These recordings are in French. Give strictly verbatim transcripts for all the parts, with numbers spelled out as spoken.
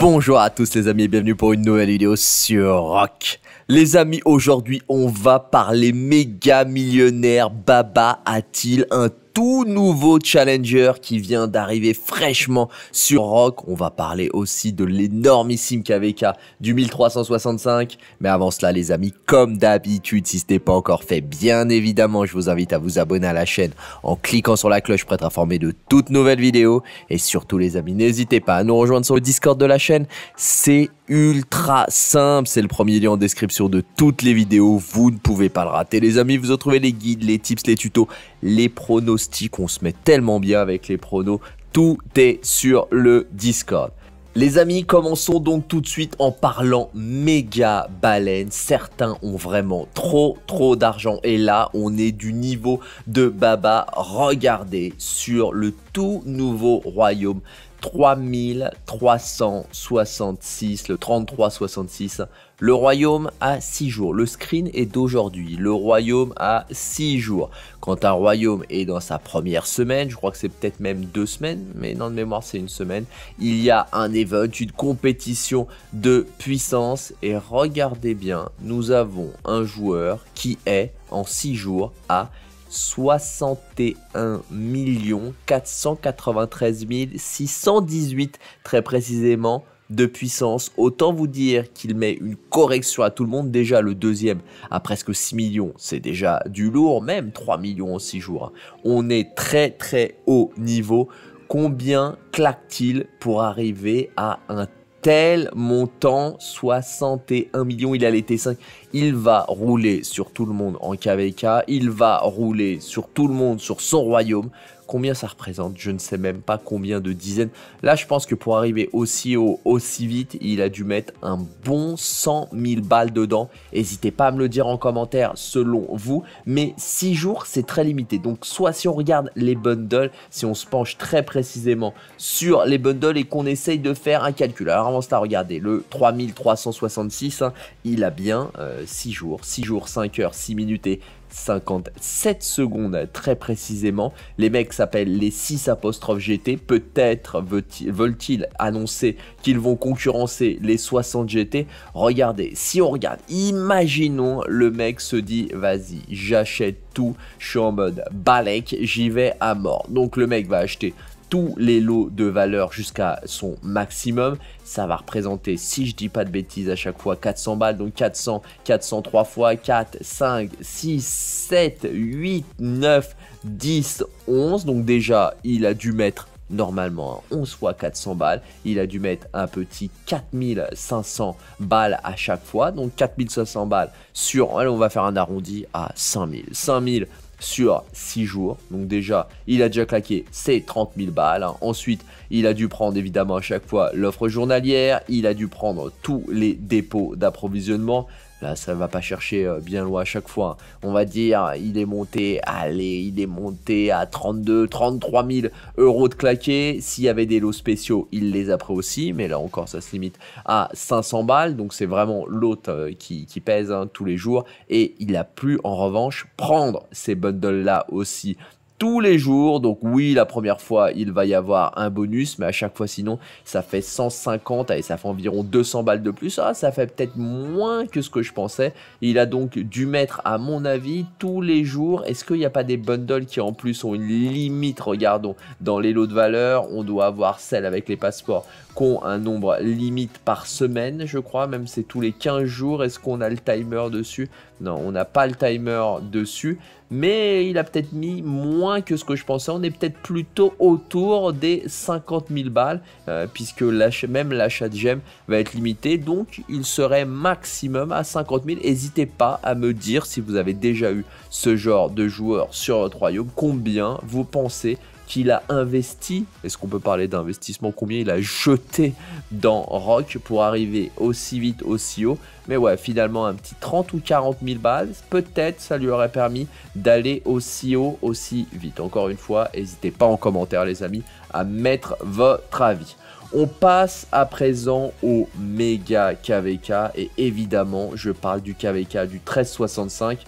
Bonjour à tous les amis et bienvenue pour une nouvelle vidéo sur RoK. Les amis, aujourd'hui on va parler méga millionnaire. Baba a-t-il un tout nouveau challenger qui vient d'arriver fraîchement sur RoK? On va parler aussi de l'énormissime K V K du mille trois cent soixante-cinq. Mais avant cela les amis, comme d'habitude, si ce n'est pas encore fait, bien évidemment je vous invite à vous abonner à la chaîne en cliquant sur la cloche pour être informé de toutes nouvelles vidéos. Et surtout les amis, n'hésitez pas à nous rejoindre sur le Discord de la chaîne. C'est ultra simple, c'est le premier lien en description de toutes les vidéos, vous ne pouvez pas le rater les amis. Vous retrouvez les guides, les tips, les tutos, les pronostics, on se met tellement bien avec les pronos, tout est sur le Discord. Les amis, commençons donc tout de suite en parlant méga baleine. Certains ont vraiment trop trop d'argent et là on est du niveau de Baba. Regardez sur le tout nouveau royaume trois mille trois cent soixante-six, le trente-trois soixante-six. Le royaume a six jours. Le screen est d'aujourd'hui. Le royaume a six jours. Quand un royaume est dans sa première semaine, je crois que c'est peut-être même deux semaines, mais non, de mémoire, c'est une semaine. Il y a un event, une compétition de puissance. Et regardez bien, nous avons un joueur qui est en six jours à soixante et un millions quatre cent quatre-vingt-treize mille six cent dix-huit très précisément de puissance. Autant vous dire qu'il met une correction à tout le monde. Déjà le deuxième à presque six millions, c'est déjà du lourd, même trois millions en six jours. On est très très haut niveau. Combien claque-t-il pour arriver à un tel montant? Soixante et un millions, il a les T cinq, il va rouler sur tout le monde en K V K, il va rouler sur tout le monde sur son royaume. Combien ça représente? Je ne sais même pas combien de dizaines. Là je pense que pour arriver aussi haut, aussi vite, il a dû mettre un bon cent mille balles dedans. N'hésitez pas à me le dire en commentaire selon vous, mais six jours c'est très limité. Donc soit si on regarde les bundles, si on se penche très précisément sur les bundles et qu'on essaye de faire un calcul. Alors avant cela, regardez le trois mille trois cent soixante-six, hein, il a bien euh, six jours, six jours, cinq heures, six minutes et cinquante-sept secondes très précisément. Les mecs s'appellent les six apostrophe G T. Peut-être veulent-ils annoncer qu'ils vont concurrencer les soixante G T. Regardez, si on regarde, imaginons le mec se dit vas-y, j'achète tout, je suis en mode balèque, j'y vais à mort. Donc le mec va acheter tous les lots de valeur jusqu'à son maximum. Ça va représenter, si je dis pas de bêtises à chaque fois, quatre cents balles. Donc quatre cents, quatre cents trois fois, quatre, cinq, six, sept, huit, neuf, dix, onze. Donc déjà, il a dû mettre normalement onze fois quatre cents balles. Il a dû mettre un petit quatre mille cinq cents balles à chaque fois. Donc quatre mille cinq cents balles sur, allez, on va faire un arrondi à cinq mille. cinq mille sur six jours, donc déjà il a déjà claqué ses trente mille balles, hein. Ensuite il a dû prendre évidemment à chaque fois l'offre journalière, il a dû prendre tous les dépôts d'approvisionnement. Là ça va pas chercher bien loin à chaque fois, on va dire il est monté, allez il est monté à trente-deux, trente-trois mille euros de claqué. S'il y avait des lots spéciaux il les a pris aussi, mais là encore ça se limite à cinq cents balles, donc c'est vraiment l'autre qui, qui pèse, hein, tous les jours. Et il a pu en revanche prendre ces bundles là aussi tous les jours. Donc oui, la première fois il va y avoir un bonus, mais à chaque fois sinon ça fait cent cinquante et ça fait environ deux cents balles de plus. Ah, ça fait peut-être moins que ce que je pensais. Il a donc dû mettre à mon avis tous les jours. Est-ce qu'il n'y a pas des bundles qui en plus ont une limite? Regardons dans les lots de valeur, on doit avoir celle avec les passeports qui ont un nombre limite par semaine, je crois, même c'est tous les quinze jours. Est-ce qu'on a le timer dessus? Non, on n'a pas le timer dessus. Mais il a peut-être mis moins que ce que je pensais. On est peut-être plutôt autour des cinquante mille balles, euh, puisque même l'achat de gemmes va être limité. Donc il serait maximum à cinquante mille. N'hésitez pas à me dire si vous avez déjà eu ce genre de joueur sur votre royaume, combien vous pensez qu'il a investi. Est-ce qu'on peut parler d'investissement? Combien il a jeté dans RoK pour arriver aussi vite, aussi haut? Mais ouais, finalement, un petit trente ou quarante mille balles, peut-être ça lui aurait permis d'aller aussi haut, aussi vite. Encore une fois, n'hésitez pas en commentaire, les amis, à mettre votre avis. On passe à présent au méga K V K. Et évidemment, je parle du K V K du mille trois cent soixante-cinq.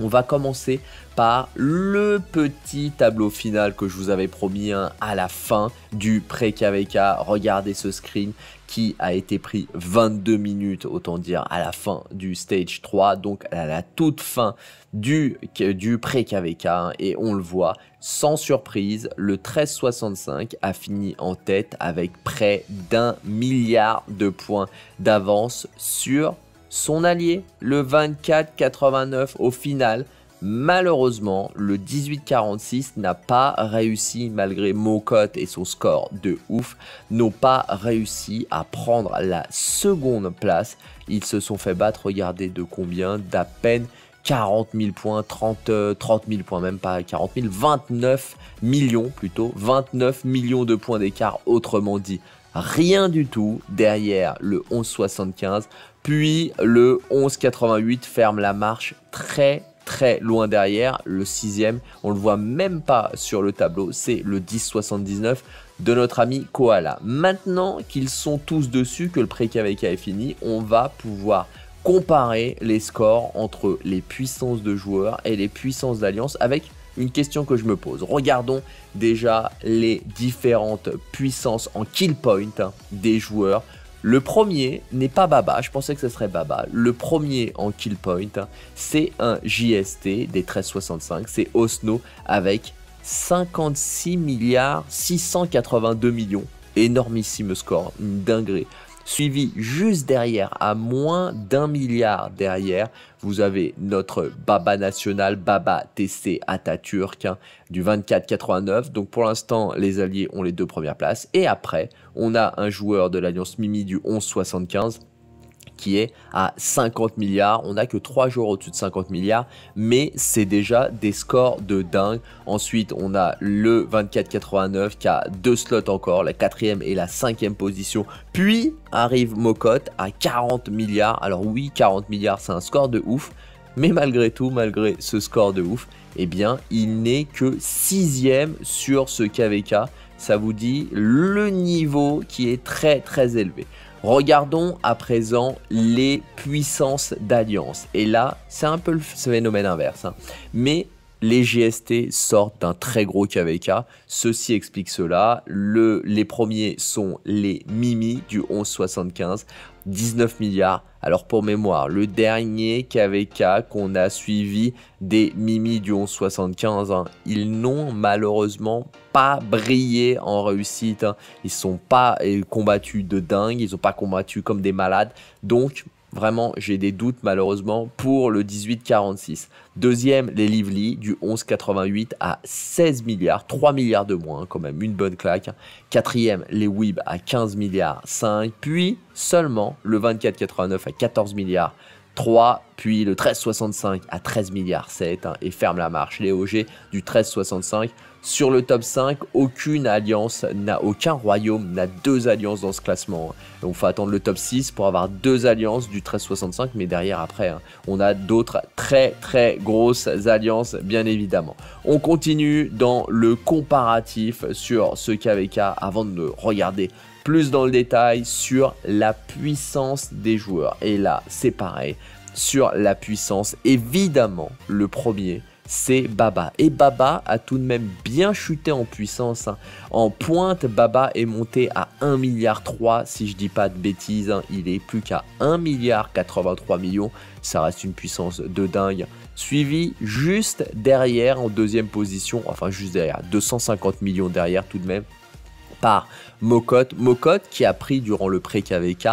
on va commencer par le petit tableau final que je vous avais promis hein, à la fin du pré-K V K. Regardez ce screen qui a été pris vingt-deux minutes, autant dire à la fin du stage trois, donc à la toute fin du, du pré-K V K, hein, et on le voit, sans surprise, le treize soixante-cinq a fini en tête avec près d'un milliard de points d'avance sur son allié, le vingt-quatre quatre-vingt-neuf au final. Malheureusement, le dix-huit quarante-six n'a pas réussi, malgré Mokot et son score de ouf, n'ont pas réussi à prendre la seconde place. Ils se sont fait battre, regardez de combien, d'à peine quarante mille points, trente, trente mille points, même pas quarante mille, vingt-neuf millions plutôt, vingt-neuf millions de points d'écart, autrement dit. Rien du tout derrière le onze soixante-quinze, puis le onze quatre-vingt-huit ferme la marche très très loin derrière. Le sixième, on le voit même pas sur le tableau, c'est le dix soixante-dix-neuf de notre ami Koala. Maintenant qu'ils sont tous dessus, que le pré-K V K est fini, on va pouvoir comparer les scores entre les puissances de joueurs et les puissances d'alliance avec une question que je me pose. Regardons déjà les différentes puissances en kill point des joueurs. Le premier n'est pas Baba, je pensais que ce serait Baba. Le premier en kill point, c'est un J S T des treize soixante-cinq, c'est Osno avec cinquante-six milliards six cent quatre-vingt-deux millions. Énormissime score, une dinguerie. Suivi juste derrière, à moins d'un milliard derrière, vous avez notre Baba national, Baba T C Atatürk hein, du vingt-quatre quatre-vingt-neuf. Donc pour l'instant, les alliés ont les deux premières places. Et après, on a un joueur de l'alliance Mimi du onze soixante-quinze qui est à cinquante milliards. On n'a que trois joueurs au-dessus de cinquante milliards, mais c'est déjà des scores de dingue. Ensuite, on a le vingt-quatre quatre-vingt-neuf qui a deux slots encore, la quatrième et la cinquième position. Puis arrive Mokot à quarante milliards. Alors oui, quarante milliards, c'est un score de ouf. Mais malgré tout, malgré ce score de ouf, eh bien, il n'est que sixième sur ce K V K. Ça vous dit le niveau qui est très très élevé. Regardons à présent les puissances d'alliance. Et là, c'est un peu le phénomène inverse. Hein. Mais les J S T sortent d'un très gros K V K. Ceci explique cela. Le, les premiers sont les Mimi du onze soixante-quinze, dix-neuf milliards. Alors pour mémoire, le dernier K V K qu'on a suivi des Mimi du onze soixante-quinze, hein, ils n'ont malheureusement pas brillé en réussite. Hein. Ils ne sont pas combattus de dingue, ils n'ont pas combattu comme des malades. Donc vraiment, j'ai des doutes malheureusement pour le dix-huit quarante-six. Deuxième, les Lively du onze quatre-vingt-huit à seize milliards, trois milliards de moins quand même, une bonne claque. Quatrième, les Weeb à quinze milliards cinq, puis seulement le vingt-quatre quatre-vingt-neuf à quatorze milliards trois, puis le treize soixante-cinq à treize milliards sept hein, et ferme la marche. Les O G du treize soixante-cinq. Sur le top cinq, aucune alliance, n'a aucun royaume n'a deux alliances dans ce classement. Donc il faut attendre le top six pour avoir deux alliances du treize soixante-cinq, mais derrière après, hein, on a d'autres très très grosses alliances, bien évidemment. On continue dans le comparatif sur ce K V K avant de regarder plus dans le détail sur la puissance des joueurs. Et là, c'est pareil, sur la puissance, évidemment, le premier, c'est Baba. Et Baba a tout de même bien chuté en puissance. Hein. En pointe, Baba est monté à un milliard trois, si je dis pas de bêtises. Hein. Il est plus qu'à un milliard quatre-vingt-trois millions. Ça reste une puissance de dingue. Suivi juste derrière, en deuxième position, enfin juste derrière, deux cent cinquante millions derrière tout de même, par Mokot. Mokot qui a pris durant le pré-K V K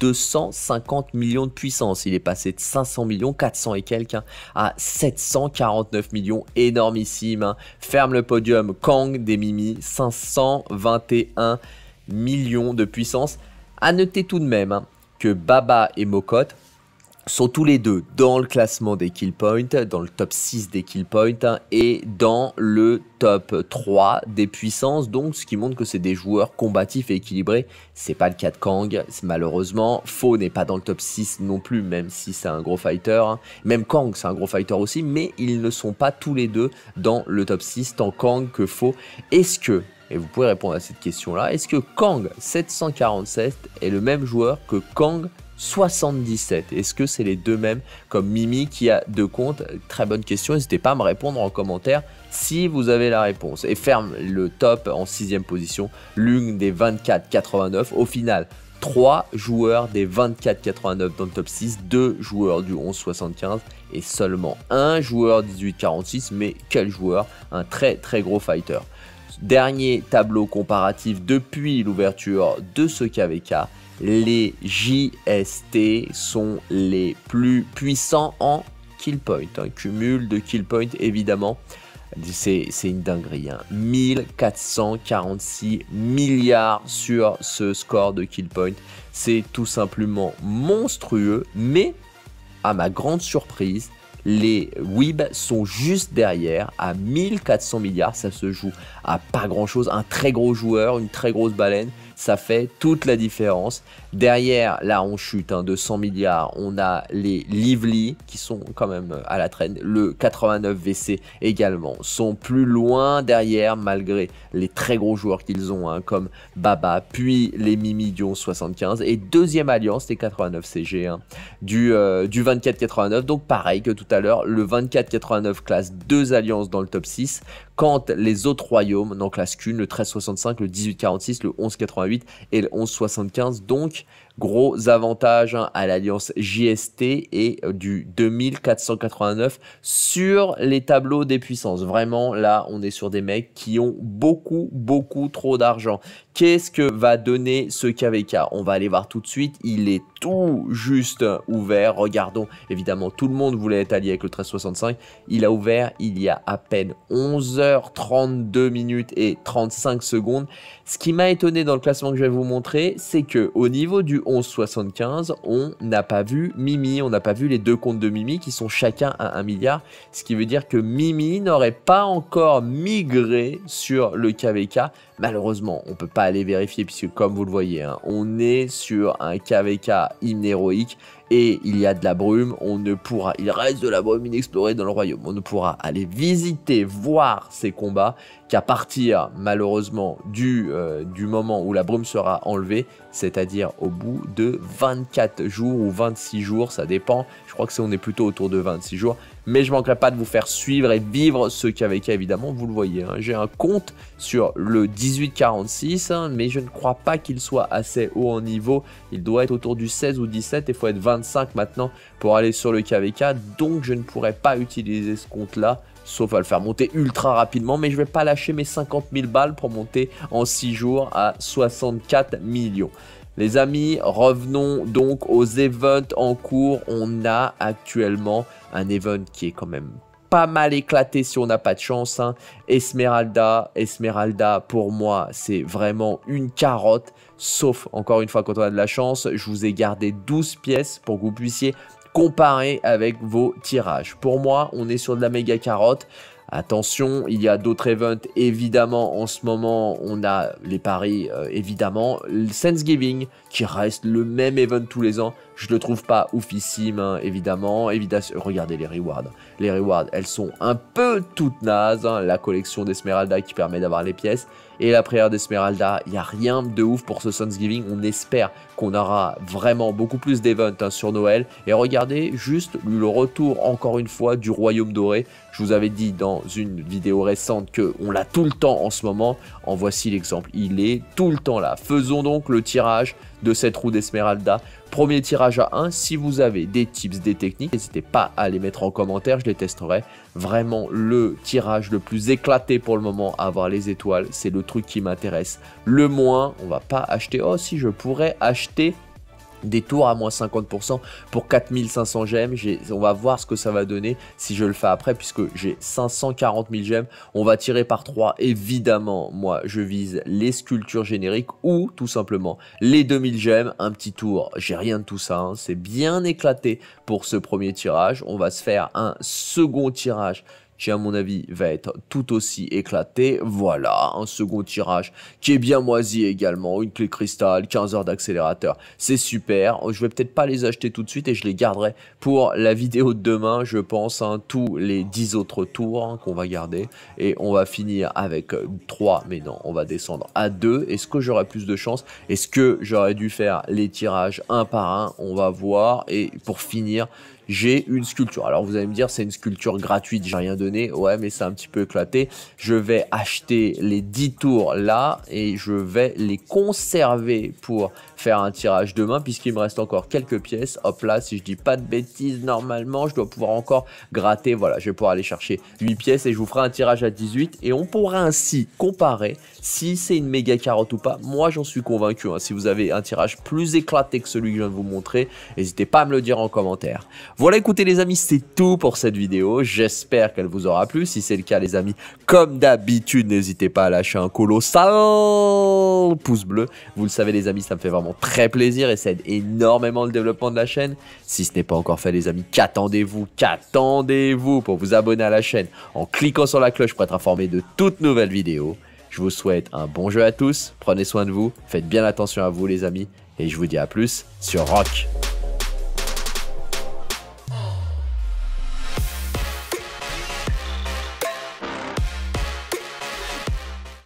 deux cent cinquante millions de puissance. Il est passé de cinq cents millions, quatre cents et quelques, hein, à sept cent quarante-neuf millions. Énormissime. Hein. Ferme le podium Kang des Mimi, cinq cent vingt et un millions de puissance. À noter tout de même hein, que Baba et Mokot sont tous les deux dans le classement des kill points, dans le top six des kill points hein, et dans le top trois des puissances, donc ce qui montre que c'est des joueurs combatifs et équilibrés. C'est pas le cas de Kang, malheureusement. Faux n'est pas dans le top six non plus, même si c'est un gros fighter. Hein. Même Kang, c'est un gros fighter aussi, mais ils ne sont pas tous les deux dans le top six, tant Kang que Faux. Est-ce que, et vous pouvez répondre à cette question-là, est-ce que Kang sept cent quarante-sept est le même joueur que Kang soixante-dix-sept. Est-ce que c'est les deux mêmes comme Mimi qui a deux comptes? Très bonne question. N'hésitez pas à me répondre en commentaire si vous avez la réponse. Et ferme le top en sixième position, l'une des vingt-quatre quatre-vingt-neuf. Au final, trois joueurs des vingt-quatre quatre-vingt-neuf dans le top six, deux joueurs du onze soixante-quinze et seulement un joueur dix-huit quarante-six. Mais quel joueur, un très très gros fighter. Dernier tableau comparatif depuis l'ouverture de ce K V K, les J S T sont les plus puissants en kill point. Un cumul de kill point, évidemment, c'est une dinguerie. Hein. mille quatre cent quarante-six milliards sur ce score de kill point. C'est tout simplement monstrueux, mais à ma grande surprise, les W I B sont juste derrière à mille quatre cents milliards, ça se joue à pas grand chose, un très gros joueur, une très grosse baleine, ça fait toute la différence. Derrière, là on chute hein, de cent milliards, on a les Lively qui sont quand même à la traîne, le quatre-vingt-neuf V C également, sont plus loin derrière malgré les très gros joueurs qu'ils ont hein, comme Baba, puis les Mimi du onze soixante-quinze et deuxième alliance, les quatre-vingt-neuf C G hein, du, euh, du vingt-quatre quatre-vingt-neuf, donc pareil que tout à l'heure, le vingt-quatre quatre-vingt-neuf classe deux alliances dans le top six, quand les autres royaumes n'en classent qu'une, le treize soixante-cinq, le dix-huit quarante-six, le onze quatre-vingt-huit et le onze soixante-quinze. Donc, gros avantage hein, à l'alliance J S T et du deux mille quatre cent quatre-vingt-neuf sur les tableaux des puissances. Vraiment, là, on est sur des mecs qui ont beaucoup, beaucoup trop d'argent. Qu'est-ce que va donner ce K V K? On va aller voir tout de suite. Il est tout juste ouvert. Regardons, évidemment, tout le monde voulait être allié avec le treize soixante-cinq. Il a ouvert il y a à peine onze heures trente-deux minutes et trente-cinq secondes. Ce qui m'a étonné dans le classement que je vais vous montrer, c'est que au niveau du onze soixante-quinze, on n'a pas vu Mimi, on n'a pas vu les deux comptes de Mimi qui sont chacun à un milliard, ce qui veut dire que Mimi n'aurait pas encore migré sur le K V K. Malheureusement, on ne peut pas aller vérifier puisque comme vous le voyez, hein, on est sur un K V K inhéroïque et il y a de la brume, on ne pourra, il reste de la brume inexplorée dans le royaume, on ne pourra aller visiter, voir ces combats qu'à partir malheureusement du, euh, du moment où la brume sera enlevée, c'est-à-dire au bout de vingt-quatre jours ou vingt-six jours, ça dépend, je crois que c'est on est plutôt autour de vingt-six jours, mais je ne manquerai pas de vous faire suivre et vivre ce K V K évidemment, vous le voyez, hein, j'ai un compte sur le dix-huit quarante-six, hein, mais je ne crois pas qu'il soit assez haut en niveau, il doit être autour du seize ou dix-sept, il faut être vingt-cinq maintenant pour aller sur le K V K, donc je ne pourrais pas utiliser ce compte là, sauf à le faire monter ultra rapidement, mais je ne vais pas lâcher mes cinquante mille balles pour monter en six jours à soixante-quatre millions. Les amis, revenons donc aux events en cours. On a actuellement un event qui est quand même pas mal éclaté si on n'a pas de chance. Hein. Esmeralda, Esmeralda pour moi c'est vraiment une carotte, sauf encore une fois quand on a de la chance. Je vous ai gardé douze pièces pour que vous puissiez comparer avec vos tirages. Pour moi on est sur de la méga carotte. Attention, il y a d'autres events, évidemment, en ce moment, on a les paris, euh, évidemment, le Thanksgiving, qui reste le même event tous les ans, je le trouve pas oufissime, hein, évidemment, évidemment, regardez les rewards, les rewards, elles sont un peu toutes nazes, hein. La collection d'Esmeralda qui permet d'avoir les pièces, et la prière d'Esmeralda, il n'y a rien de ouf pour ce Thanksgiving, on espère qu'on aura vraiment beaucoup plus d'events hein, sur Noël, et regardez juste le retour, encore une fois, du Royaume Doré, je vous avais dit dans une vidéo récente qu'on l'a tout le temps en ce moment, en voici l'exemple, il est tout le temps là. Faisons donc le tirage de cette roue d'Esmeralda, premier tirage à un, si vous avez des tips, des techniques, n'hésitez pas à les mettre en commentaire, je les testerai, vraiment le tirage le plus éclaté pour le moment à avoir les étoiles, c'est le truc qui m'intéresse le moins, on va pas acheter, oh si je pourrais acheter des tours à moins cinquante pour cent pour quatre mille cinq cents gemmes, on va voir ce que ça va donner si je le fais après puisque j'ai cinq cent quarante mille gemmes, on va tirer par trois, évidemment moi je vise les sculptures génériques ou tout simplement les deux mille gemmes, un petit tour, j'ai rien de tout ça, hein. C'est bien éclaté pour ce premier tirage, on va se faire un second tirage qui à mon avis va être tout aussi éclaté. Voilà, un second tirage qui est bien moisi également, une clé cristal, quinze heures d'accélérateur, c'est super. Je vais peut-être pas les acheter tout de suite et je les garderai pour la vidéo de demain, je pense, hein, tous les dix autres tours hein, qu'on va garder, et on va finir avec trois, mais non, on va descendre à deux. Est-ce que j'aurai plus de chance? Est-ce que j'aurais dû faire les tirages un par un? On va voir. Et pour finir, j'ai une sculpture. Alors vous allez me dire, c'est une sculpture gratuite, j'ai rien donné. Ouais, mais c'est un petit peu éclaté. Je vais acheter les dix tours là et je vais les conserver pour faire un tirage demain, puisqu'il me reste encore quelques pièces. Hop là, si je dis pas de bêtises, normalement je dois pouvoir encore gratter. Voilà, je vais pouvoir aller chercher huit pièces et je vous ferai un tirage à dix-huit et on pourra ainsi comparer si c'est une méga carotte ou pas. Moi j'en suis convaincu, hein. Si vous avez un tirage plus éclaté que celui que je viens de vous montrer, n'hésitez pas à me le dire en commentaire. Voilà, écoutez les amis, c'est tout pour cette vidéo. J'espère qu'elle vous aura plu. Si c'est le cas les amis, comme d'habitude, n'hésitez pas à lâcher un colossal pouce bleu. Vous le savez les amis, ça me fait vraiment très plaisir et ça aide énormément le développement de la chaîne. Si ce n'est pas encore fait les amis, qu'attendez-vous? Qu'attendez-vous pour vous abonner à la chaîne en cliquant sur la cloche pour être informé de toutes nouvelles vidéos. Je vous souhaite un bon jeu à tous. Prenez soin de vous. Faites bien attention à vous les amis. Et je vous dis à plus sur RoK.